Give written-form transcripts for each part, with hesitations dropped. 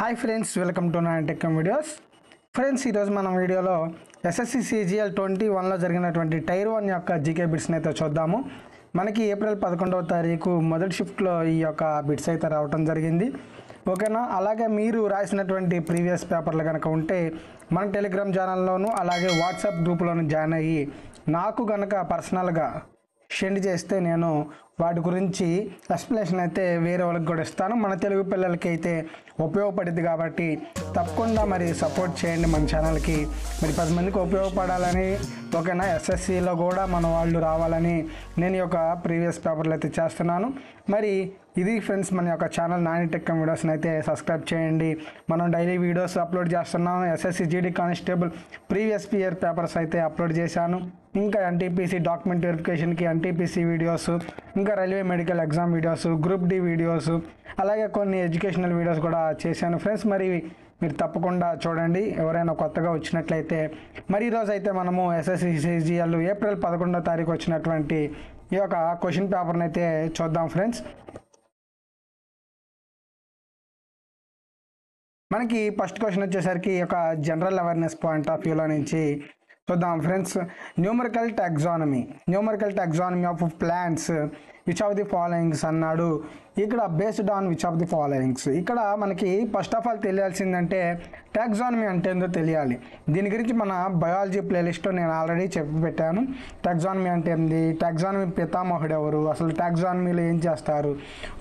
High friends welcome to Nani tech videos friends मन video SSC CGL 21 जरिगिन tier 1 योक्क GK bits चूद्दामु। मन की एप्रिल 11వ तारीख मोदटि शिफ्ट बिट्स अयिते रावडं जरिगिंदी ओकेना। अलागे मीरु रासिनटुवंटि प्रीवियस पेपर्लु गनुक उंटे मन टेलीग्राम चानल्लोनु अलागे वाट्सएप ग्रूप्लोनु जॉइन अय्यि नाकु गनुक पर्सनल गा सेंड చేస్తే నేను వాటి గురించి ఎక్స్‌ప్లనేషన్ అయితే వేరే వాళ్ళకి కూడా ఇస్తాను। మన తెలుగు పిల్లలకి అయితే ఉపయోగపడుతుంది కాబట్టి తప్పకుండా మరి సపోర్ట్ చేయండి మన ఛానల్ కి। మరి 10 మందికి ఉపయోగపడాలని ఓకేనా। SSC లో కూడా మన వాళ్ళు రావాలని నేను ఒక ప్రీవియస్ పేపర్లు అయితే చేస్తున్నాను। మరి ఇది ఫ్రెండ్స్ మన యొక్క ఛానల్ నాని టెక్ వీడియోస్ నైతే సబ్స్క్రైబ్ చేయండి। మనం డైలీ వీడియోస్ అప్లోడ్ చేస్తున్నాం। SSC GD constable previous year papers అయితే అప్లోడ్ చేశాను। ఇంకా NTPC డాక్యుమెంట్ వెరిఫికేషన్ కి NTPC వీడియోస్, ఇంకా railway medical exam videos, group D videos, అలాగే కొన్ని ఎడ్యుకేషనల్ వీడియోస్ కూడా చేశాను ఫ్రెండ్స్। మరి మీరు తప్పకుండా చూడండి ఎవరైనా కొత్తగా వచ్చినట్లయితే। మరి ఈ రోజు అయితే మనము SSC CGL ఏప్రిల్ 11వ తేదీ వచ్చినటువంటి ఈ యొక్క క్వశ్చన్ పేపర్ నైతే చూద్దాం ఫ్రెండ్స్। మనకి ఫస్ట్ క్వశ్చన్ వచ్చేసరికి ఈ యొక్క general awareness point of view నుంచి చూద్దాం friends. Numerical taxonomy of plants which of the followings అన్నాడు। ఇక్కడ based on which of the followings, ఇక్కడ మనకి ఫస్ట్ ఆఫ్ ఆల్ తెలియాల్సిందంటే టాక్సానమీ అంటే ఏందో తెలియాలి। దీని గురించి మన బయాలజీ ప్లేలిస్ట్లో నేను ఆల్రెడీ చెప్పి పెట్టాను। టాక్సానమీ అంటే ఏంది, టాక్సానమీ పితామహుడు ఎవరు, అసలు టాక్సానమీలో ఏం చేస్తారు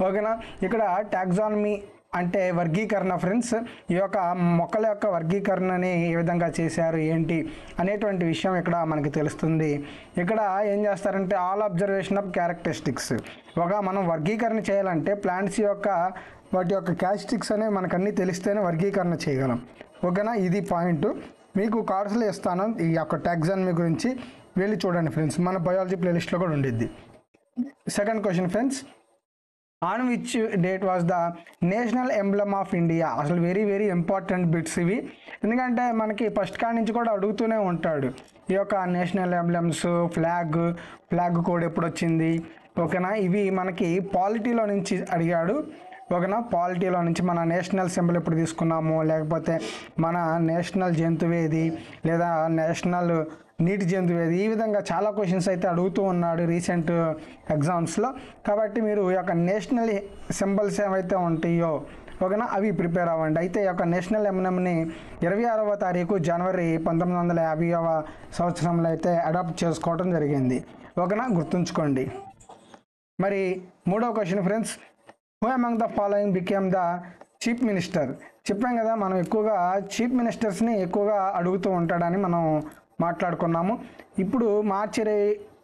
ఓకేనా। ఇక్కడ టాక్సానమీ అంటే వర్గీకరణ ఫ్రెండ్స్। ఈ యొక్క మొక్కల యొక్క వర్గీకరణని ఏ విధంగా చేశారు ఏంటి అనేటువంటి విషయం ఇక్కడ మనకి తెలుస్తుంది। ఇక్కడ ఏం చేస్తారంటే ఆల్ అబ్జర్వేషన్ ఆఫ్ క్యారెక్టరిస్టిక్స్, ఒక మనం వర్గీకరణ చేయాలంటే ప్లాంట్స్ యొక్క వాటి యొక్క క్యారెక్టరిస్టిక్స్ అనేవి మనకు అన్నీ తెలిస్తేనే వర్గీకరణ చేయగలం ఓకేనా। ఇది పాయింట్ మీకు కార్డ్స్లో ఇస్తాను ఈ యొక్క టాక్సానమీ గురించి, వెళ్ళి చూడండి ఫ్రెండ్స్, మన బయాలజీ ప్లేలిస్ట్లో కూడా ఉండిద్ది। Second question friends, on which date was the national emblem of India? అసలు వెరీ వెరీ ఇంపార్టెంట్ బిట్స్ ఇవి, ఎందుకంటే మనకి ఫస్ట్ కాడి నుంచి కూడా అడుగుతూనే ఉంటాడు ఈ యొక్క national emblems, flag, flag code ఎప్పుడు వచ్చింది ఓకేనా। ఇవి మనకి పాలిటీలో నుంచి అడిగాడు ఓకేనా। పాలిటీలో నుంచి మన నేషనల్ సింబల్ ఎప్పుడు తీసుకున్నాము, లేకపోతే మన నేషనల్ జంతువేది లేదా నేషనల్ నీటి జంతువేది, ఈ విధంగా చాలా క్వశ్చన్స్ అయితే అడుగుతూ ఉన్నాడు రీసెంట్ ఎగ్జామ్స్లో। కాబట్టి మీరు ఈ యొక్క నేషనల్ సింబల్స్ ఏవైతే ఉంటాయో ఓకేనా అవి ప్రిపేర్ అవ్వండి। అయితే ఈ యొక్క నేషనల్ ఎంబ్లమ్ని 26వ తారీఖు జనవరి 1950వ సంవత్సరంలో అయితే అడాప్ట్ చేసుకోవడం జరిగింది ఓకేనా, గుర్తుంచుకోండి। మరి మూడో question friends, who among the following became the chief minister? చెప్పాం కదా మనం ఎక్కువగా చీఫ్ మినిస్టర్స్ని ఎక్కువగా అడుగుతూ ఉంటాడని మనం మాట్లాడుకున్నాము। ఇప్పుడు మార్చి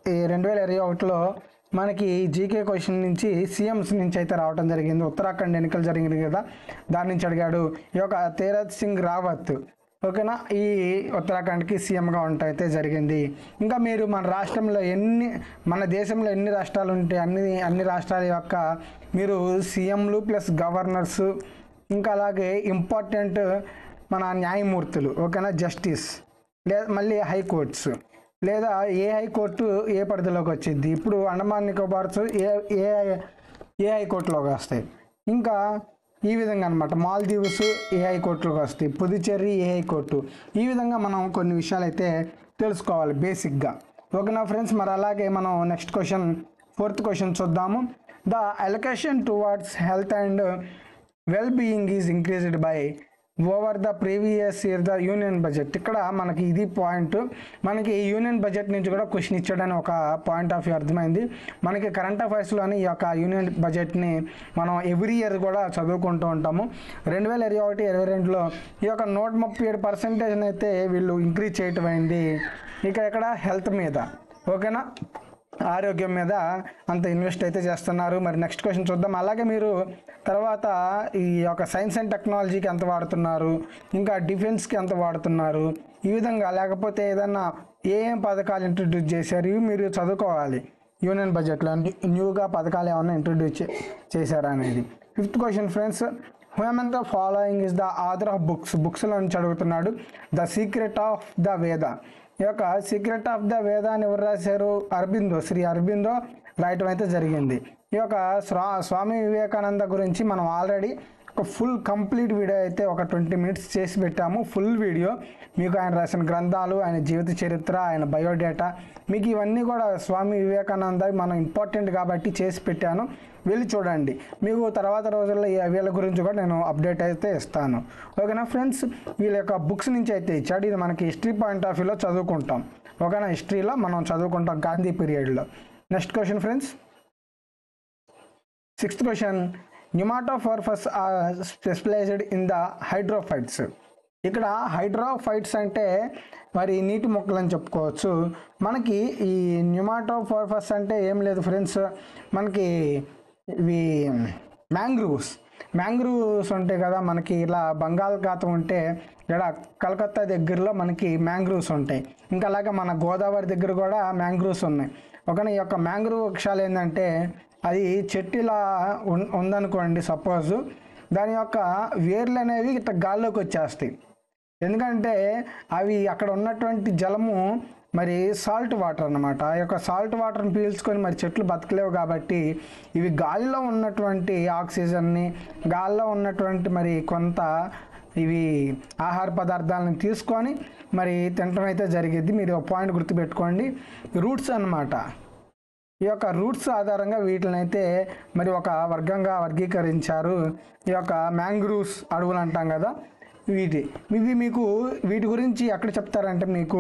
2021లో మనకి జీకే క్వశ్చన్ నుంచి సీఎంస్ నుంచి అయితే రావడం జరిగింది। ఉత్తరాఖండ్ ఎన్నికలు జరిగింది కదా, దాని నుంచి అడిగాడు ఈ యొక్క తీరత్ సింగ్ రావత్ ఓకేనా, ఈ ఉత్తరాఖండ్కి సీఎంగా ఉండటం అయితే జరిగింది। ఇంకా మీరు మన రాష్ట్రంలో ఎన్ని, మన దేశంలో ఎన్ని రాష్ట్రాలు ఉంటాయి, అన్ని రాష్ట్రాల యొక్క మీరు సీఎంలు ప్లస్ గవర్నర్స్, ఇంకా అలాగే ఇంపార్టెంట్ మన న్యాయమూర్తులు ఓకేనా, జస్టిస్, లేదా మళ్ళీ హైకోర్ట్స్, లేదా ఏ హైకోర్టు ఏ పరిధిలోకి వచ్చింది, ఇప్పుడు అండమాన్ నికోబార్స్ ఏ హైకోర్టులోకి వస్తాయి, ఇంకా ఈ విధంగా అనమాట, మాల్దీవ్స్ ఏ హైకోర్టులోకి వస్తాయి, పుదుచ్చేరి ఏ హైకోర్టు, ఈ విధంగా మనం కొన్ని విషయాలు అయితే తెలుసుకోవాలి బేసిక్గా ఓకేనా ఫ్రెండ్స్। మరి అలాగే మనం నెక్స్ట్ క్వశ్చన్, ఫోర్త్ క్వశ్చన్ చూద్దాము. The allocation towards health and well being is increased by over the previous year the union budget? ఇక్కడ మనకి ఇది పాయింట్, మనకి యూనియన్ బడ్జెట్ నుంచి కూడా క్వశ్చన్ ఇచ్చాడని ఒక పాయింట్ ఆఫ్ వ్యూ అర్థమైంది మనకి. కరెంట్ అఫైర్స్లోని ఈ యొక్క యూనియన్ బడ్జెట్ని మనం ఎవ్రీ ఇయర్ కూడా చదువుకుంటూ ఉంటాము। 2021-22లో ఈ యొక్క 137% అయితే వీళ్ళు ఇంక్రీజ్ చేయటం అయింది। ఇక ఇక్కడ హెల్త్ మీద ఓకేనా, ఆరోగ్యం మీద అంత ఇన్వెస్ట్ అయితే చేస్తున్నారు। మరి నెక్స్ట్ క్వశ్చన్ చూద్దాం. అలాగే మీరు తర్వాత ఈ యొక్క సైన్స్ అండ్ టెక్నాలజీకి ఎంత వాడుతున్నారు, ఇంకా డిఫెన్స్కి ఎంత వాడుతున్నారు, ఈ విధంగా, లేకపోతే ఏదన్నా ఏం పథకాలు ఇంట్రడ్యూస్ చేశారు, ఇవి మీరు చదువుకోవాలి యూనియన్ బడ్జెట్లో న్యూగా పథకాలు ఏమన్నా ఇంట్రడ్యూస్ చేశారా అనేది। Fifth question friends, who among the following is the author of books? బుక్స్లో నుంచి అడుగుతున్నాడు ద సీక్రెట్ ఆఫ్ ద వేద. ఈ యొక్క సీక్రెట్ ఆఫ్ ద వేదాన్ని ఎవరు రాశారు? అరబిందో, శ్రీ అరబిందో రాయటం అయితే జరిగింది। ఈ యొక్క స్వామి వివేకానంద గురించి మనం ఆల్రెడీ फुल कंप्लीट वीडियो अच्छे 20 मिनट्स फुल वीडियो आये रास ग्रंथा आये जीवित चरित्र आये बयोडेटा इवन स्वामी विवेकानंद मन इंपारटेंट काबट्टी चेसिपेट्टानु वेल्लि चूडंडी तर्वात रोजुल्लो वील गुरिंचि अपडेट अयिते इस्तानु ओकेना फ्रेंड्स वील योक्क बुक्स नुंचि अयिते इच्चाडु इदि मनकि हिस्टरी पाइंट आफ व्यू लो चदुवुकुंटाम ओकेना हिस्टरीलो मनं चदुवुकुंटाम गांधी पीरियड लो। Next question friends 6th question pneumatophores are specialised in the hydrophytes इकड़ हाइड्रोफाइट्स अंटे मरी नीट मोक्कलन चेप्पुकोवच्चु मनकी ई न्यूमाटोफॉर्फस अंटे एम लेदु फ्रेंड्स मनकी इवी मैंग्रोव्स मैंग्रोव्स उंटाई कदा मनकी इला बंगाळाखातं उंटे इकड़ा कलकत्ता दग्गरलो मनकी मैंग्रोव्स उंटाई इंका अलागे मन गोदावरी दग्गर कूडा मैंग्रोव्स ఉన్నాయి ओकेना। ई योक्क मैंग्रोव वृक्षालु एंटंटे అది చెట్టిలా ఉందనుకోండి సపోజ్ దాని యొక్క వేర్లు అనేవి ఇట్లా గాల్లోకి వచ్చేస్తాయి ఎందుకంటే అవి అక్కడ ఉన్నటువంటి జలము మరి సాల్ట్ వాటర్ అన్నమాట ఆ యొక్క సాల్ట్ వాటర్ని పీల్చుకొని మరి చెట్లు బతకలేవు కాబట్టి ఇవి గాలిలో ఉన్నటువంటి ఆక్సిజన్ని గాలిలో ఉన్నటువంటి మరి కొంత ఇవి ఆహార పదార్థాలను తీసుకొని మరి తినడం అయితే జరిగింది మీరు ఒక పాయింట్ గుర్తుపెట్టుకోండి రూట్స్ అన్నమాట यह रूट्स आधार वीटते मरी वर्ग वर्गीकరించారు मैंग्रोव्स అడవులు అంటాం కదా వీటి వీటి గురించి ఎక్కడ చెప్తారంటే మీకు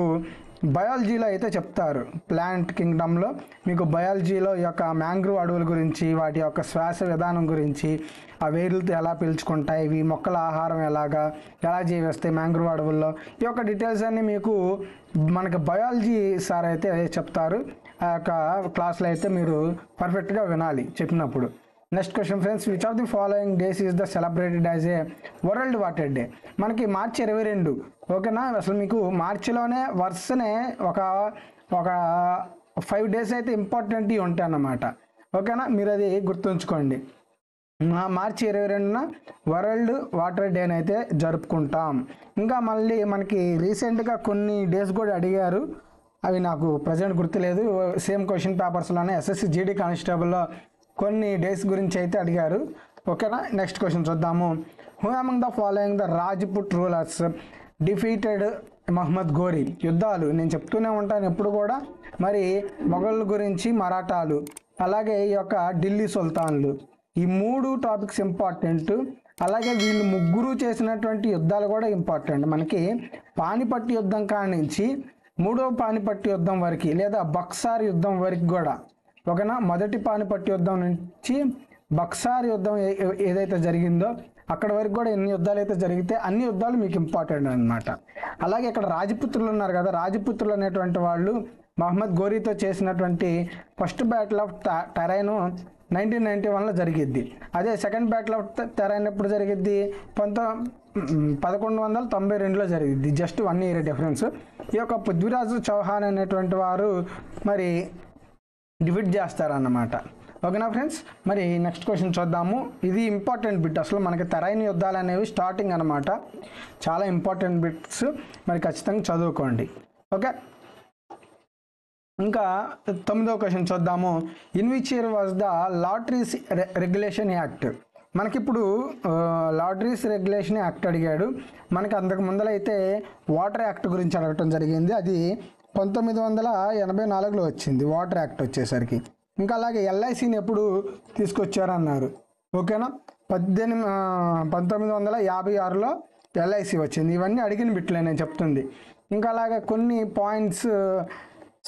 బయాలజీలో అయితే చెప్తారు ప్లాంట్ కింగ్డమ్ లో మీకు బయాలజీలో యొక్క మ్యాంగ్రోవ్ అడవుల గురించి వాటి యొక్క శ్వాస విధానం గురించి ఆ వేర్లతో ఎలా పీల్చుకుంటాయి ఇవి మొక్కల ఆహారం ఎలాగా ఎలా జీవిస్తాయి మ్యాంగ్రోవ్ అడవుల్లో ఈ యొక్క డీటెయిల్స్ అన్ని మీకు మనకి బయాలజీ సార్ అయితే చెప్తారు ఆ యొక్క క్లాస్ లో అయితే మీరు పర్ఫెక్ట్ గా వినాలి చెప్పినప్పుడు। Next question friends which of the following days is the celebrated as a world water day మనకి మార్చి 22 ఓకేనా అసలు మీకు మార్చిలోనే వర్సనే ఒక 5 డేస్ అయితే ఇంపార్టెంట్ ఉంటాయి అన్నమాట ఓకేనా మీరు అది గుర్తుంచుకోండి మార్చి 22న వరల్డ్ వాటర్ డే నైతే జరుపుకుంటాం। ఇంకా మళ్ళీ మనకి రీసెంట్ గా కొన్ని డేస్ కూడా అడిగారు అవి నాకు ప్రెజెంట్ గుర్తులేదు సేమ్ క్వశ్చన్ పేపర్స్ లోనే SSC GD కానిస్టేబుల్ లో కొన్ని డేస్ గురించి అయితే అడిగారు ఓకేనా। నెక్స్ట్ క్వశ్చన్ చూద్దాము who among the following the Rajput rulers defeated Muhammad Ghori యుద్ధాలు నేను చెప్తూనే ఉంటాను ఎప్పుడు కూడా మరి మొఘల్ గురించి మరాఠాలు అలాగే ఈ యొక్క ఢిల్లీ సుల్తాన్లు ఈ మూడు టాపిక్స్ ఇంపార్టెంట్ అలాగే వీళ్ళు ముగ్గురు చేసినటువంటి యుద్ధాలు కూడా ఇంపార్టెంట్ మనకి పానిపట్ యుద్ధం కానించి మూడో పానిపట్ యుద్ధం వరకు లేదా బక్సార్ యుద్ధం వరకు కూడా ఓకేనా మొదటి పానిపట్ యుద్ధం నుంచి బక్సార్ యుద్ధం ఏదైతే జరిగిందో అక్కడ వరకు కూడా ఎన్ని యుద్ధాలు అయితే జరిగితే అన్ని యుద్ధాలు మీకు ఇంపార్టెంట్ అన్నమాట। అలాగే ఇక్కడ రాజపుత్రులు ఉన్నారు కదా రాజపుత్రులు అనేటువంటి వాళ్ళు మహమ్మద్ గోరీతో చేసినటువంటి ఫస్ట్ బ్యాటిల్ ఆఫ్ టరైన్ 1991 లో జరిగింది అదే సెకండ్ బ్యాటిల్ ఆఫ్ టరైన్ ఎప్పుడు జరిగింది 1192లో జరిగింది జస్ట్ 1 ఇయర్ డిఫరెన్స్। ఈ యొక్క పృథ్వీరాజ్ చౌహాన్ అనేటువంటి వారు మరి డిఫీట్ చేస్తారన్నమాట ఓకేనా ఫ్రెండ్స్। మరి నెక్స్ట్ క్వశ్చన్ చూద్దాము ఇది ఇంపార్టెంట్ బిట్ అసలు మనకి తరైన యుద్ధాలు అనేవి స్టార్టింగ్ అన్నమాట చాలా ఇంపార్టెంట్ బిట్స్ మరి ఖచ్చితంగా చదువుకోండి ఓకే। ఇంకా 9వ క్వశ్చన్ చూద్దాము in which year was the lotteries regulation act మనకి ఇప్పుడు లాటరీస్ రెగ్యులేషన్ యాక్ట్ అడిగాడు మనకి అంతకు ముందలైతే వాటర్ యాక్ట్ గురించి అడగడం జరిగింది అది 1984లో వచ్చింది వాటర్ యాక్ట్ వచ్చేసరికి ఇంకా అలాగే LICని ఎప్పుడు తీసుకొచ్చారన్నారు ఓకేనా 1956లో LIC వచ్చింది ఇవన్నీ అడిగిన బిట్లే నేను చెప్తుంది ఇంకా అలాగే కొన్ని పాయింట్స్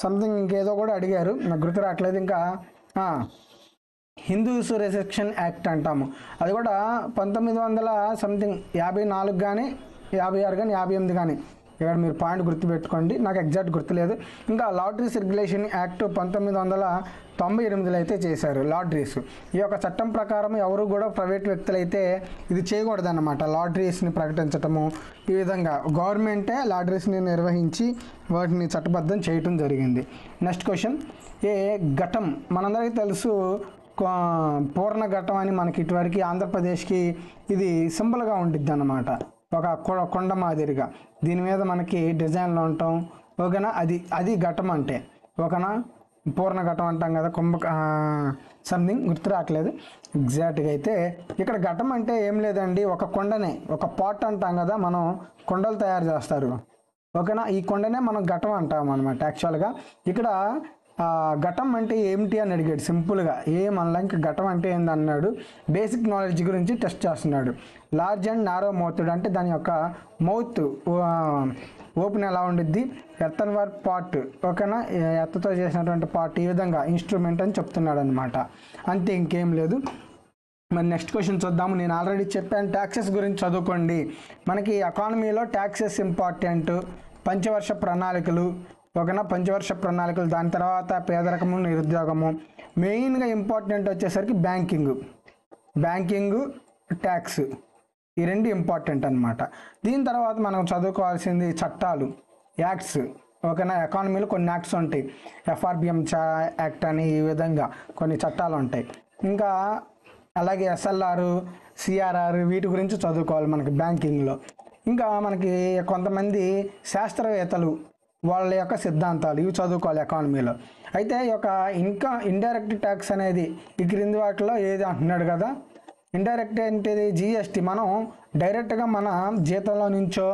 సంథింగ్ ఇంకేదో కూడా అడిగారు నాకు గుర్తు రావట్లేదు ఇంకా హిందూ రిసెక్షన్ యాక్ట్ అంటాము అది కూడా 1954 కానీ 56 కానీ 58 కానీ ఇక్కడ మీరు పాయింట్ గుర్తుపెట్టుకోండి నాకు ఎగ్జాక్ట్ గుర్తులేదు। ఇంకా లాటరీస్ రెగ్యులేషన్ యాక్ట్ 1998లో అయితే చేశారు లాటరీస్ ఈ యొక్క చట్టం ప్రకారం ఎవరు కూడా ప్రైవేట్ వ్యక్తులు అయితే ఇది చేయకూడదు అన్నమాట లాటరీస్ని ప్రకటించటము ఈ విధంగా గవర్నమెంటే లాటరీస్ని నిర్వహించి వాటిని చట్టబద్ధం చేయడం జరిగింది। నెక్స్ట్ క్వశ్చన్ ఏ ఘటం మనందరికీ తెలుసు పూర్ణ ఘటం అని మనకి ఇటువరకు ఆంధ్రప్రదేశ్కి ఇది సింబల్గా ఉండిద్ది అన్నమాట ఒక కొండ మాదిరిగా దీని మీద మనకి డిజైన్లు ఉంటాం ఓకేనా అది అది ఘటం అంటే ఓకేనా పూర్ణ ఘటం అంటాం కదా, కుంభ సంథింగ్ గుర్తు రాకలేదు ఎగ్జాక్ట్గా. అయితే ఇక్కడ ఘటం అంటే ఏం లేదండి, ఒక కొండనే, ఒక పాట్ అంటాం కదా మనం, కొండలు తయారు చేస్తారు ఓకేనా, ఈ కొండనే మనం ఘటం అంటాం అనమాట. యాక్చువల్గా ఇక్కడ ఘటం అంటే ఏమిటి అని అడిగాడు సింపుల్గా, ఏమన్నా ఇంకా ఘటం అంటే ఏందన్నాడు, బేసిక్ నాలెడ్జ్ గురించి టెస్ట్ చేస్తున్నాడు. లార్జ్ అండ్ నారో మౌత్డ్ అంటే దాని యొక్క మౌత్ ఓపెన్ ఎలా ఉండిద్ది, ఎర్తన్ వర్ పాట్ ఓకేనా, ఎత్తతో చేసినటువంటి పాట్, ఈ విధంగా ఇన్స్ట్రుమెంట్ అని చెప్తున్నాడు అనమాట. అంతే ఇంకేం లేదు. మరి నెక్స్ట్ క్వశ్చన్ చూద్దాము. నేను ఆల్రెడీ చెప్పాను ట్యాక్సెస్ గురించి చదువుకోండి, మనకి ఎకానమీలో ట్యాక్సెస్ ఇంపార్టెంట్, పంచవర్ష ప్రణాళికలు ఓకేనా, పంచవర్ష ప్రణాళికలు, దాని తర్వాత పేదరికము నిరుద్యోగము, మెయిన్గా ఇంపార్టెంట్ వచ్చేసరికి బ్యాంకింగ్ ట్యాక్స్, ఈ రెండు ఇంపార్టెంట్ అనమాట. దీని తర్వాత మనం చదువుకోవాల్సింది చట్టాలు, యాక్ట్స్ ఓకేనా. ఎకానమీలో కొన్ని యాక్ట్స్ ఉంటాయి, ఎఫ్ఆర్బిఎం యాక్ట్ అని ఈ విధంగా కొన్ని చట్టాలు ఉంటాయి. ఇంకా అలాగే ఎస్ఎల్ఆర్, సిఆర్ఆర్, వీటి గురించి చదువుకోవాలి మనకి బ్యాంకింగ్లో. ఇంకా మనకి కొంతమంది శాస్త్రవేత్తలు వాళ్ళ యొక్క సిద్ధాంతాలు, ఇవి చదువుకోవాలి ఎకానమీలో. అయితే ఈ యొక్క ఇండైరెక్ట్ ట్యాక్స్ అనేది ఈ క్రింది వాటిలో ఏది అంటున్నాడు కదా. ఇండైరెక్ట్ ఏంటిది, జిఎస్టీ మనం డైరెక్ట్గా మన జీతంలో నుంచో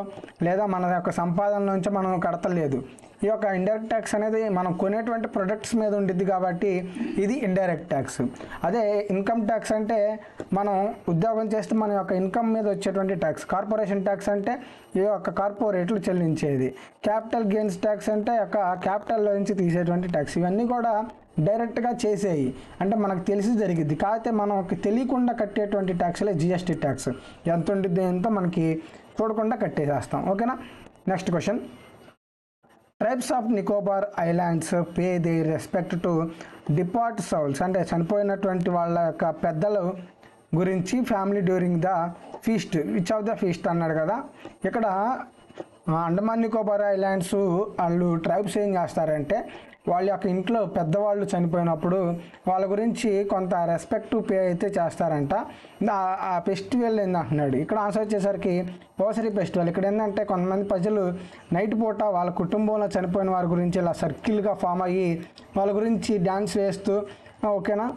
లేదా మన యొక్క సంపాదన నుంచో మనం కడతలేదు. ఈ యొక్క ఇండైరెక్ట్ ట్యాక్స్ అనేది మనం కొనేటువంటి ప్రొడక్ట్స్ మీద ఉంటుంది కాబట్టి ఇది ఇండైరెక్ట్ ట్యాక్స్. అదే ఇన్కమ్ ట్యాక్స్ అంటే మనం ఉద్యోగం చేస్తే మన యొక్క ఇన్కమ్ మీద వచ్చేటువంటి ట్యాక్స్. కార్పొరేషన్ ట్యాక్స్ అంటే ఈ యొక్క కార్పొరేట్లు చెల్లించేది. క్యాపిటల్ గెయిన్స్ ట్యాక్స్ అంటే యొక్క క్యాపిటల్లో నుంచి తీసేటువంటి ట్యాక్స్. ఇవన్నీ కూడా డైరెక్ట్గా చేసేయి అంటే మనకు తెలిసి జరిగింది, కాకపోతే మనకి తెలియకుండా కట్టేటువంటి ట్యాక్స్లే జిఎస్టీ ట్యాక్స్. ఎంత ఉంటుందో ఎంతో మనకి చూడకుండా కట్టేసేస్తాం ఓకేనా. Next question, tribes of Nicobar islands pay they respect to depart souls అంటే చనిపోయినటువంటి వాళ్ళ యొక్క పెద్దలు గురించి family during the feast, which of the feast అన్నాడు కదా. ఇక్కడ అండమాన్ నికోబార్ ఐలాండ్స్ వాళ్ళు ట్రైబ్స్ ఏం చేస్తారంటే వాళ్ళ యొక్క ఇంట్లో పెద్దవాళ్ళు చనిపోయినప్పుడు వాళ్ళ గురించి కొంత రెస్పెక్ట్ పే అయితే చేస్తారంట. ఆ ఫెస్టివల్ ఏందంటున్నాడు ఇక్కడ ఆన్సర్ వచ్చేసరికి ఓసరి ఫెస్టివల్. ఇక్కడ ఏంటంటే కొంతమంది ప్రజలు నైట్ పూట వాళ్ళ కుటుంబంలో చనిపోయిన వారి గురించి ఇలా సర్కిల్గా ఫామ్ అయ్యి వాళ్ళ గురించి డ్యాన్స్ వేస్తూ ఓకేనా,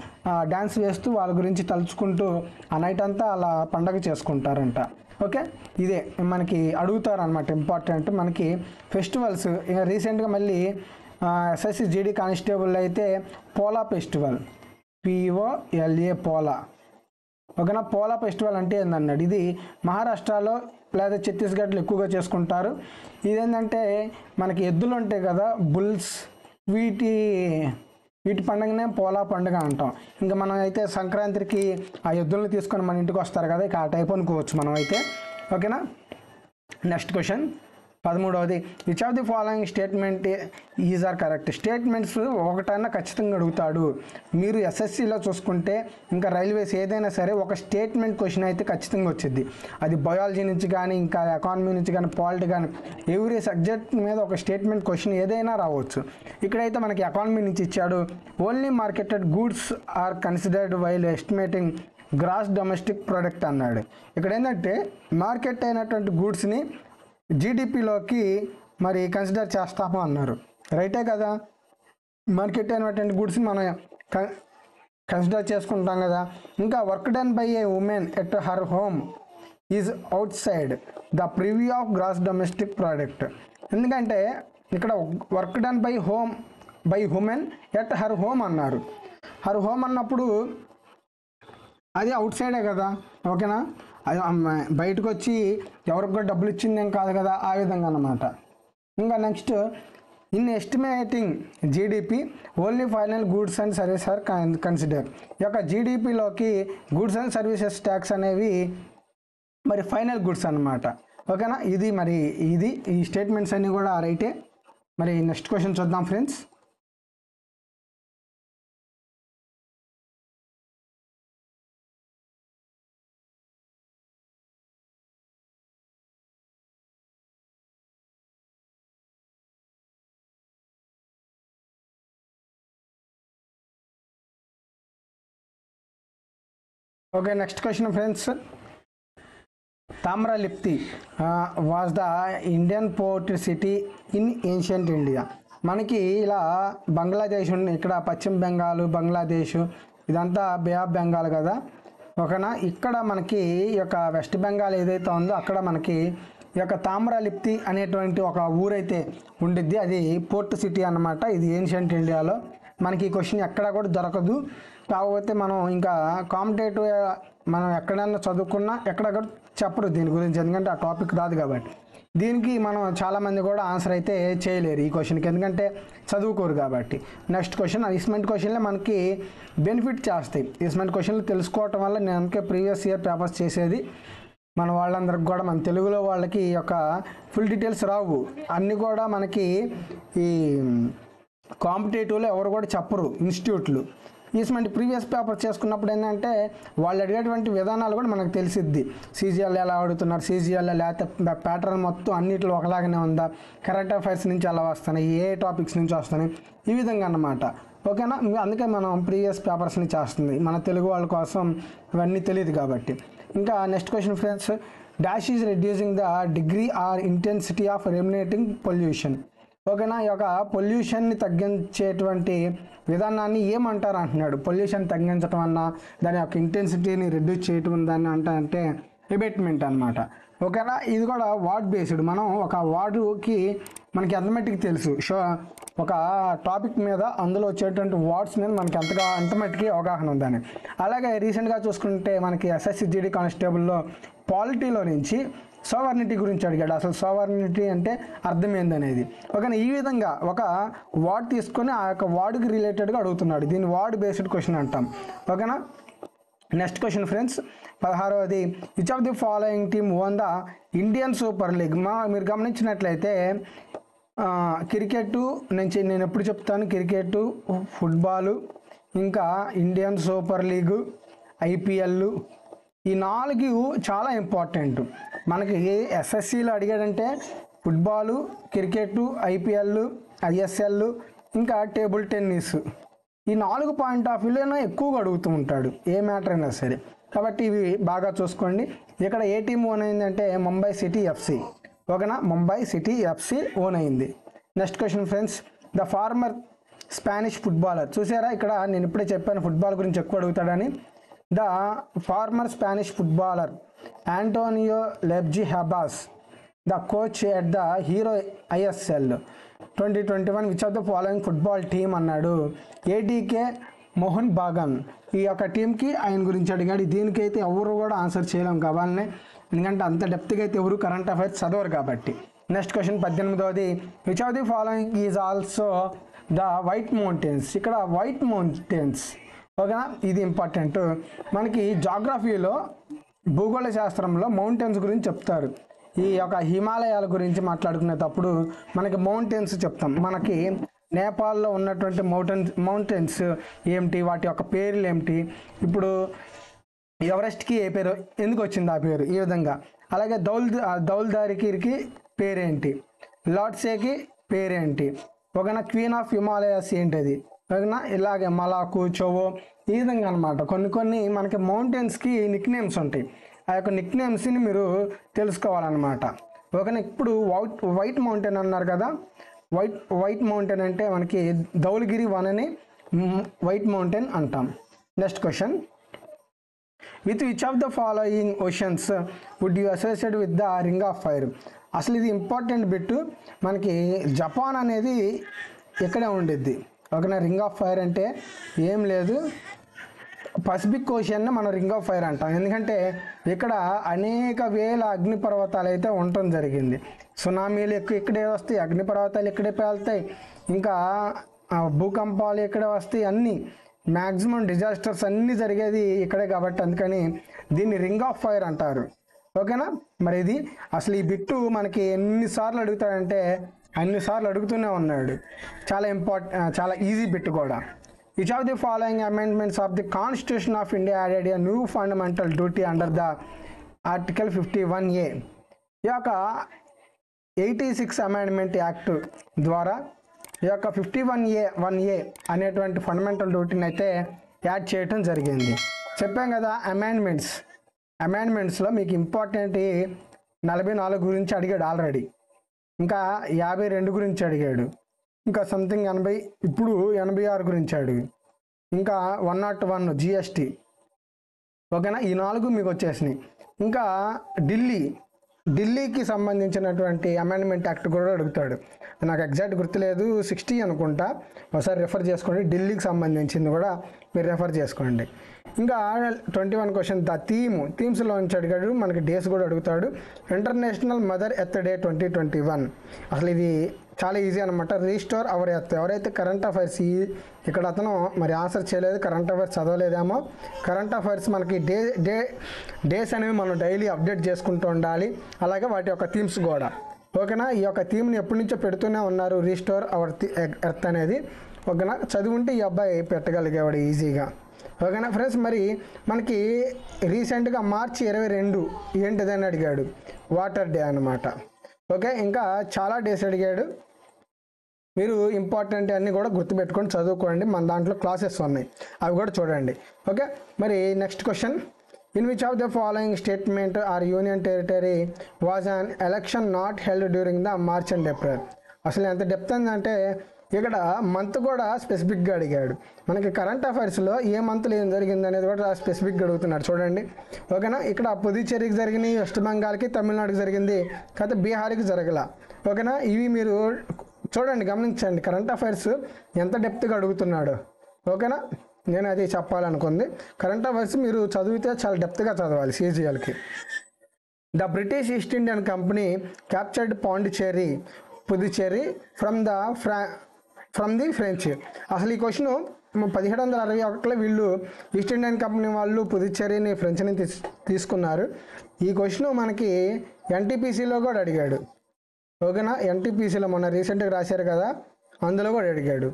డ్యాన్స్ వేస్తూ వాళ్ళ గురించి తలుచుకుంటూ ఆ నైట్ అంతా అలా పండగ చేసుకుంటారంట ఓకే. ఇదే మనకి అడుగుతారనమాట ఇంపార్టెంట్ మనకి ఫెస్టివల్స్. రీసెంట్గా మళ్ళీ ఎస్ఎస్సి జీడీ కానిస్టేబుల్ అయితే పోలా ఫెస్టివల్, పిఓఎల్ఏ పోలా ఓకేనా. పోలా ఫెస్టివల్ అంటే ఏందన్నాడు, ఇది మహారాష్ట్రలో లేదా ఛత్తీస్గఢ్లో ఎక్కువగా చేసుకుంటారు. ఇదేంటంటే మనకి ఎద్దులు ఉంటాయి కదా, బుల్స్, వీటి పండుగనే పోలా పండుగ అంటాం. ఇంకా మనం అయితే సంక్రాంతికి ఆ ఎద్దులను తీసుకొని మన ఇంటికి వస్తారు కదా, ఇక ఆ టైప్ అనుకోవచ్చు మనం అయితే ఓకేనా. నెక్స్ట్ క్వశ్చన్ 13వది, which of the following statement is are correct. Statements ఒకటన్నా ఖచ్చితంగా అడుగుతాడు. మీరు ఎస్ఎస్సిలో చూసుకుంటే ఇంకా రైల్వేస్ ఏదైనా సరే ఒక స్టేట్మెంట్ క్వశ్చన్ అయితే ఖచ్చితంగా వచ్చింది. అది బయాలజీ నుంచి కానీ, ఇంకా ఎకానమీ నుంచి కానీ, పాలిటీ కానీ, ఎవ్రీ సబ్జెక్ట్ మీద ఒక స్టేట్మెంట్ క్వశ్చన్ ఏదైనా రావచ్చు. ఇక్కడైతే మనకి ఎకానమీ నుంచి ఇచ్చాడు, only marketed goods are considered while estimating gross domestic product అన్నాడు. ఇక్కడ ఏంటంటే మార్కెట్ అయినటువంటి గూడ్స్ని జీడిపిలోకి మరి కన్సిడర్ చేస్తాము అన్నారు. రైటే కదా, మార్కెట్ అయినటువంటి గూడ్స్ని మనం కన్సిడర్ చేసుకుంటాం కదా. ఇంకా work done by a women at her home is outside the preview of gross domestic product. ఎందుకంటే ఇక్కడ work done by women at her home అన్నారు. హర్ హోమ్ అన్నప్పుడు అది అవుట్ సైడే కదా ఓకేనా, అది బయటకు వచ్చి ఎవరికి కూడా డబ్బులు ఇచ్చిందేం కాదు కదా, ఆ విధంగా అన్నమాట. ఇంకా next, in estimating GDP only final goods and services are consider. ఈ యొక్క జీడిపిలోకి గూడ్స్ అండ్ సర్వీసెస్ ట్యాక్స్ అనేవి మరి ఫైనల్ గూడ్స్ అనమాట ఓకేనా. ఇది మరి ఇది ఈ స్టేట్మెంట్స్ అన్నీ కూడా రైటే. మరి నెక్స్ట్ క్వశ్చన్ చూద్దాం friends. Okay next question friends, Tamralipti was the Indian port city in ancient India. మనకి ఇలా బంగ్లాదేశ్ ఇక్కడ పశ్చిమ బెంగాల్ బంగ్లాదేశ్ ఇదంతా బే ఆఫ్ బెంగాల్ కదా ఓకేనా. ఇక్కడ మనకి ఈ యొక్క వెస్ట్ బెంగాల్ ఏదైతే ఉందో అక్కడ మనకి ఈ యొక్క తామ్రలిప్తి అనేటువంటి ఒక ఊరైతే ఉండిద్ది, అది పోర్ట్ సిటీ అన్నమాట. ఇది ఏన్షియంట్ ఇండియాలో మనకి ఈ క్వశ్చన్ ఎక్కడ కూడా దొరకదు. కాకపోతే మనం ఇంకా కాంపిటేటివ్ మనం ఎక్కడైనా చదువుకున్నా ఎక్కడ కూడా చెప్పరు దీని గురించి, ఎందుకంటే ఆ టాపిక్ రాదు కాబట్టి. దీనికి మనం చాలామంది కూడా ఆన్సర్ అయితే చేయలేరు ఈ క్వశ్చన్కి, ఎందుకంటే చదువుకోరు కాబట్టి. నెక్స్ట్ క్వశ్చన్ అసెస్మెంట్ క్వశ్చన్లే మనకి బెనిఫిట్ చేస్తాయి. అసెస్మెంట్ క్వశ్చన్లు తెలుసుకోవటం వల్ల నేను అందుకే ప్రీవియస్ ఇయర్ పేపర్స్ చేసేది. మన వాళ్ళందరికి కూడా మన తెలుగులో వాళ్ళకి ఈ యొక్క ఫుల్ డీటెయిల్స్ రావు, అన్నీ కూడా మనకి ఈ కాంపిటేటివ్లో ఎవరు కూడా చెప్పరు ఇన్స్టిట్యూట్లు. ఈస్మెంట్ ప్రీవియస్ పేపర్ చేసుకున్నప్పుడు ఏంటంటే వాళ్ళు అడిగేటువంటి విధానాలు కూడా మనకు తెలిసిద్ది. సీజీఎల్ ఎలా అడుగుతున్నారు, సీజీఎల్ లేకపోతే ప్యాటర్న్ మొత్తం అన్నింటిలో ఒకలాగానే ఉందా, కరెంట్ అఫైర్స్ నుంచి ఎలా వస్తున్నాయి, ఏ టాపిక్స్ నుంచి వస్తున్నాయి, ఈ విధంగా అన్నమాట ఓకేనా. అందుకే మనం ప్రీవియస్ పేపర్స్ని చేస్తుంది, మన తెలుగు వాళ్ళ కోసం ఇవన్నీ తెలియదు కాబట్టి. ఇంకా next question friends, dash is reducing the degree or intensity of eliminating pollution ఓకేనా. ఈ యొక్క పొల్యూషన్ని తగ్గించేటువంటి విధానాన్ని ఏమంటారు అంటున్నాడు. పొల్యూషన్ తగ్గించడం అన్న దాని యొక్క ఇంటెన్సిటీని రెడ్యూస్ చేయటం దాన్ని అంటే ఎబేట్మెంట్ అనమాట ఓకేనా. ఇది కూడా వార్డ్ బేస్డ్, మనం ఒక వార్డుకి మనకి ఎంత మట్టికి తెలుసు, ఒక టాపిక్ మీద అందులో వచ్చేటువంటి వార్డ్స్ మీద మనకి ఎంతగా ఎంత మట్టికి అవగాహన ఉందని. అలాగే రీసెంట్గా చూసుకుంటే మనకి ఎస్ఎస్సి జీడీ కానిస్టేబుల్లో పాలిటీలో నుంచి సోవర్నిటీ గురించి అడిగాడు, అసలు సోవర్నిటీ అంటే అర్థం ఏందనేది ఓకేనా. ఈ విధంగా ఒక వార్డ్ తీసుకొని ఆ యొక్క వార్డుకి రిలేటెడ్గా అడుగుతున్నాడు, దీన్ని వార్డ్ బేస్డ్ క్వశ్చన్ అంటాం ఓకేనా. నెక్స్ట్ క్వశ్చన్ ఫ్రెండ్స్ 16వది, which of the following team won the Indian super league. మీరు గమనించినట్లయితే క్రికెట్ నుంచి నేను ఎప్పుడు చెప్తాను, క్రికెట్, ఫుట్బాలు, ఇంకా ఇండియన్ సూపర్ లీగు, ఐపీఎల్, ఈ నాలుగు చాలా ఇంపార్టెంట్. మనకి ఎస్ఎస్సిలో అడిగాడంటే ఫుట్బాలు, క్రికెట్టు, ఐపీఎల్, ఐఎస్ఎల్, ఇంకా టేబుల్ టెన్నిస్, ఈ 4 పాయింట్ ఆఫ్ వ్యూలో ఎక్కువగా అడుగుతూ ఉంటాడు ఏ మ్యాటర్ అయినా సరే. కాబట్టి ఇవి బాగా చూసుకోండి. ఇక్కడ ఏ టీం ఓన్ అయిందంటే ముంబై సిటీ ఎఫ్సి ఓకేనా, ముంబై సిటీ ఎఫ్సి ఓన్ అయింది. Next question friends, the former Spanish footballer. చూసారా ఇక్కడ నేను ఇప్పుడే చెప్పాను ఫుట్బాల్ గురించి ఎక్కువ అడుగుతాడని. The former Spanish footballer Antonio Lopez Habas the coach at the hero ISL 2021 which of the following football team అన్నాడు. ఏటీకే మోహన్ బాగన్ ఈ యొక్క టీంకి ఆయన గురించి అడిగాడు. దీనికైతే ఎవరు కూడా ఆన్సర్ చేయలేం కావాలనే, ఎందుకంటే అంత డెప్త్గా అయితే ఎవరు కరెంట్ అఫైర్స్ చదవరు కాబట్టి. నెక్స్ట్ క్వశ్చన్ 18వది, which of the following is also the white mountains. ఇక్కడ వైట్ మౌంటైన్స్ ఓకేనా, ఇది ఇంపార్టెంట్. మనకి జాగ్రఫీలో భూగోళ శాస్త్రంలో మౌంటైన్స్ గురించి చెప్తారు. ఈ యొక్క హిమాలయాల గురించి మాట్లాడుకునేటప్పుడు మనకి మౌంటైన్స్ చెప్తాం. మనకి నేపాల్లో ఉన్నటువంటి మౌంటైన్స్ ఏమిటి, వాటి యొక్క పేర్లు ఏమిటి, ఇప్పుడు ఎవరెస్ట్కి ఏ పేరు, ఎందుకు వచ్చింది ఆ పేరు, ఈ విధంగా. అలాగే దౌల్దారికిరికి పేరేంటి, లాట్సేకి పేరేంటి ఓకేనా, క్వీన్ ఆఫ్ హిమాలయాస్ ఏంటిది ఓకేనా, ఇలాగే మలాకు, చోవో, ఈ విధంగా అనమాట. కొన్ని కొన్ని మనకి మౌంటైన్స్కి నిక్ నేమ్స్ ఉంటాయి, ఆ యొక్క నిక్ నేమ్స్ని మీరు తెలుసుకోవాలన్నమాట ఓకేనా. ఇప్పుడు వైట్ మౌంటైన్ అన్నారు కదా, వైట్ మౌంటైన్ అంటే మనకి ధౌలగిరి వనని వైట్ మౌంటైన్ అంటాం. Next question, with which of the following oceans would you associate with the ring of fire. అసలు ఇది ఇంపార్టెంట్ బిట్, మనకి జపాన్ అనేది ఇక్కడే ఉండిద్ది ఓకేనా. రింగ్ ఆఫ్ ఫైర్ అంటే ఏం లేదు, పసిఫిక్ ఓషన్ని మనం రింగ్ ఆఫ్ ఫైర్ అంటాం, ఎందుకంటే ఇక్కడ అనేక వేల అగ్నిపర్వతాలు అయితే ఉండటం జరిగింది. సునామీలు ఇక్కడే వస్తాయి, అగ్నిపర్వతాలు ఇక్కడే పేలుతాయి, ఇంకా భూకంపాలు ఇక్కడే వస్తాయి, అన్నీ మ్యాక్సిమం డిజాస్టర్స్ అన్నీ జరిగేది ఇక్కడే కాబట్టి అందుకని దీన్ని రింగ్ ఆఫ్ ఫైర్ అంటారు ఓకేనా. మరి ఇది అసలు ఈ బిట్టు మనకి ఎన్నిసార్లు అడుగుతాడంటే అన్నిసార్లు అడుగుతూనే ఉన్నాడు, చాలా చాలా ఈజీ బిట్ కూడా. Which of the following amendments of the constitution of India added a new fundamental duty under the article 51A. ఈ యొక్క 86 అమెండ్మెంట్ యాక్ట్ ద్వారా ఈ యొక్క 51A అనేటువంటి ఫండమెంటల్ డ్యూటీని అయితే యాడ్ చేయటం జరిగింది. చెప్పాం కదా అమెండ్మెంట్స్లో మీకు ఇంపార్టెంట్ 44 గురించి అడిగాడు ఆల్రెడీ, ఇంకా 52 గురించి అడిగాడు, ఇంకా సంథింగ్ 80, ఇప్పుడు 86 గురించి అడిగి, ఇంకా 101 జిఎస్టీ. ఓకేనా, ఈ నాలుగు మీకు వచ్చేసినాయి. ఇంకా ఢిల్లీకి సంబంధించినటువంటి అమెండ్మెంట్ యాక్ట్ కూడా అడుగుతాడు. నాకు ఎగ్జాక్ట్ గుర్తులేదు, 60 అనుకుంటా, ఒకసారి రెఫర్ చేసుకోండి. ఢిల్లీకి సంబంధించింది కూడా మీరు రెఫర్ చేసుకోండి. ఇంకా 21 క్వశ్చన్ ద థీమ్స్లో నుంచి అడిగాడు, మనకి డేస్ కూడా అడుగుతాడు. ఇంటర్నేషనల్ మదర్ ఎర్త్ డే 2021, అసలు ఇది చాలా ఈజీ అనమాట. రీస్టోర్ అవర్ ఎర్త్, ఎవరైతే కరెంట్ అఫైర్స్ ఇక్కడ అతను మరి ఆన్సర్ చేయలేదు, కరెంట్ అఫైర్స్ చదవలేదేమో. కరెంట్ అఫైర్స్ మనకి డేస్ అనేవి మనం డైలీ అప్డేట్ చేసుకుంటూ ఉండాలి, అలాగే వాటి యొక్క థీమ్స్ కూడా. ఓకేనా, ఈ యొక్క థీమ్ని ఎప్పటి నుంచో పెడుతూనే ఉన్నారు, రీస్టోర్ అవర్ ఎర్త్ అనేది. ఓకేనా, చదువుంటే ఈ అబ్బాయి పెట్టగలిగేవాడు ఈజీగా. ఓకేనా ఫ్రెండ్స్, మరి మనకి రీసెంట్గా మార్చి 22 ఏంటిదని అడిగాడు, వాటర్ డే అనమాట. ఓకే, ఇంకా చాలా డేస్ అడిగాడు. మీరు ఇంపార్టెంట్ అన్నీ కూడా గుర్తుపెట్టుకొని చదువుకోండి, మన దాంట్లో క్లాసెస్ ఉన్నాయి, అవి కూడా చూడండి. ఓకే, మరి next question, in which of the following statement or union territory was an election not held during the March and April. అసలు ఎంత డెప్త్ అంటే ఇక్కడ మంత్ కూడా స్పెసిఫిక్గా అడిగాడు. మనకి కరెంట్ అఫైర్స్లో ఏ మంత్లో ఏం జరిగింది అనేది కూడా స్పెసిఫిక్గా అడుగుతున్నాడు, చూడండి. ఓకేనా, ఇక్కడ పుదుచ్చేరికి జరిగినాయి, వెస్ట్ బెంగాల్కి, తమిళనాడుకి జరిగింది, కాకపోతే బీహార్కి జరగల. ఓకేనా, ఇవి మీరు చూడండి, గమనించండి, కరెంట్ అఫైర్స్ ఎంత డెప్త్గా అడుగుతున్నాడు. ఓకేనా, నేను అది చెప్పాలనుకుంది, కరెంట్ అఫైర్స్ మీరు చదివితే చాలా డెప్త్గా చదవాలి సీజీఎల్కి. The British East Indian company captured Pondicherry, Puducherry from the French. అసలు ఈ క్వశ్చన్ 1761 వీళ్ళు ఈస్ట్ ఇండియన్ కంపెనీ వాళ్ళు పుదుచ్చేరిని ఫ్రెంచ్ని తీసుకున్నారు. ఈ క్వశ్చన్ మనకి ఎన్టీపీసీలో కూడా అడిగాడు. ఓకేనా, ఎన్టీపీసీలో మొన్న రీసెంట్గా రాశారు కదా, అందులో కూడా అడిగాడు.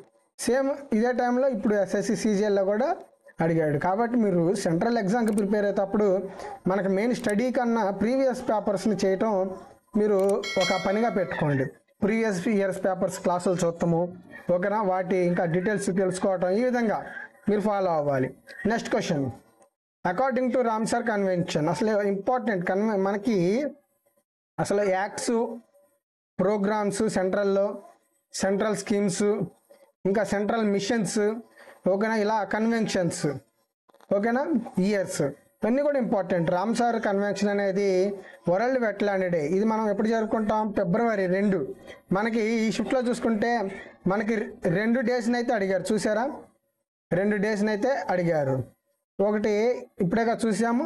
సేమ్ ఇదే టైంలో ఇప్పుడు ఎస్ఎస్సి సీజీఎల్లో కూడా అడిగాడు. కాబట్టి మీరు సెంట్రల్ ఎగ్జామ్కి ప్రిపేర్ అయ్యేటప్పుడు మనకు మెయిన్ స్టడీ కన్నా ప్రీవియస్ పేపర్స్ని చేయటం మీరు ఒక పనిగా పెట్టుకోండి. ప్రీవియస్ ఇయర్స్ పేపర్స్ క్లాసులు చూస్తాము. ఓకేనా, వాటి ఇంకా డీటెయిల్స్ తెలుసుకోవటం, ఈ విధంగా మీరు ఫాలో అవ్వాలి. Next question, according to Ramsar convention, అసలు ఇంపార్టెంట్ మనకి అసలు యాక్ట్స్, ప్రోగ్రామ్స్, సెంట్రల్ స్కీమ్స్, ఇంకా సెంట్రల్ మిషన్స్. ఓకేనా, ఇలా కన్వెన్షన్స్. ఓకేనా, ఇయర్స్ ఇవన్నీ కూడా ఇంపార్టెంట్. రామ్సార్ కన్వెన్షన్ అనేది వరల్డ్ వెట్లాండ్ డే, ఇది మనం ఎప్పుడు జరుపుకుంటాం, ఫిబ్రవరి 2. మనకి ఈ షిఫ్ట్లో చూసుకుంటే మనకి 2 డేస్ని అయితే అడిగారు, చూసారా, 2 డేస్ని అయితే అడిగారు. ఒకటి ఇప్పుడేగా చూసాము,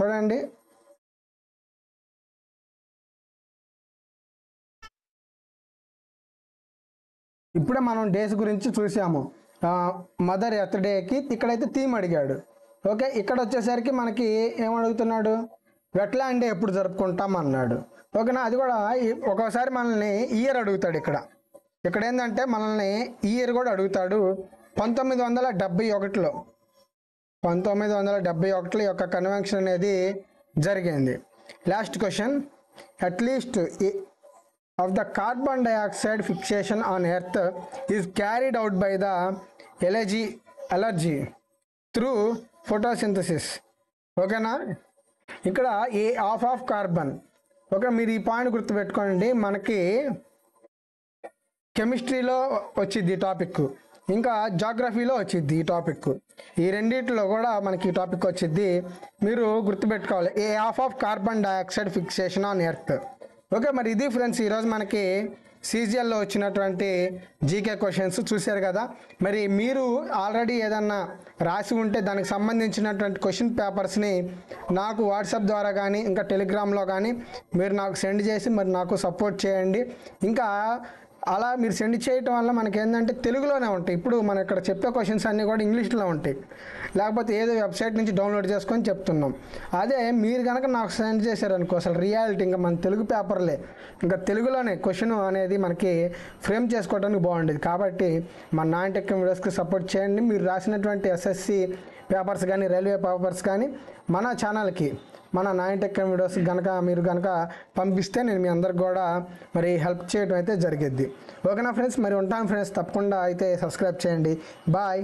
చూడండి, ఇప్పుడే మనం డేస్ గురించి చూసాము, మదర్ ఎర్త్ డేకి. ఇక్కడైతే థీమ్ అడిగాడు. ఓకే, ఇక్కడ వచ్చేసరికి మనకి ఏమడుగుతున్నాడు, వెట్లాండ్ డే ఎప్పుడు జరుపుకుంటాం అన్నాడు. ఓకేనా, అది కూడా ఒక్కోసారి మనల్ని ఇయర్ అడుగుతాడు. ఇక్కడ ఏంటంటే మనల్ని ఇయర్ కూడా అడుగుతాడు. 1971 యొక్క కన్వెన్షన్ అనేది జరిగింది. లాస్ట్ క్వశ్చన్, అట్లీస్ట్ of the carbon dioxide fixation on earth is carried out by the allergy through photosynthesis. okay na, ikkada a half of carbon. okay, meer ee point gurtu pettukondi, manaki chemistry lo vachidi topic, ఇంకా జాగ్రఫీలో వచ్చింది ఈ topic. ఈ రెండిట్లో కూడా మనకి ఈ topic వచ్చింది, మీరు గుర్తుపెట్టుకోవాలి, a half of carbon dioxide fixation on earth. Okay, మరి ఇది ఫ్రెండ్స్ ఈరోజు మనకి సీజీఎల్లో వచ్చినటువంటి జీకే క్వశ్చన్స్ చూశారు కదా. మరి మీరు ఆల్రెడీ ఏదన్నా రాసి ఉంటే దానికి సంబంధించినటువంటి క్వశ్చన్ పేపర్స్ని నాకు వాట్సాప్ ద్వారా కానీ ఇంకా టెలిగ్రామ్లో కానీ మీరు నాకు సెండ్ చేసి మరి నాకు సపోర్ట్ చేయండి. ఇంకా అలా మీరు సెండ్ చేయటం వల్ల మనకి ఏంటంటే తెలుగులోనే ఉంటాయి. ఇప్పుడు మనం ఇక్కడ చెప్పే క్వశ్చన్స్ అన్నీ కూడా ఇంగ్లీష్లో ఉంటాయి, లేకపోతే ఏదో వెబ్సైట్ నుంచి డౌన్లోడ్ చేసుకొని చెప్తున్నాం. అదే మీరు కనుక నాకు సెండ్ చేశారనుకో, అసలు రియాలిటీ ఇంకా మన తెలుగు పేపర్లే, ఇంకా తెలుగులోనే క్వశ్చన్ అనేది మనకి ఫ్రేమ్ చేసుకోవడానికి బాగుండేది. కాబట్టి మన నాన్టెక్ వీడియోస్కి సపోర్ట్ చేయండి. మీరు రాసినటువంటి ఎస్ఎస్సి పేపర్స్ కానీ, రైల్వే పేపర్స్ కానీ మన ఛానల్కి, మన నాన్టెక్ వీడియోస్ కనుక మీరు కనుక పంపిస్తే నేను మీ అందరికి కూడా మరి హెల్ప్ చేయడం అయితే జరిగిద్ది. ఓకేనా ఫ్రెండ్స్, మరి ఉంటాను ఫ్రెండ్స్, తప్పకుండా అయితే సబ్స్క్రైబ్ చేయండి. బాయ్.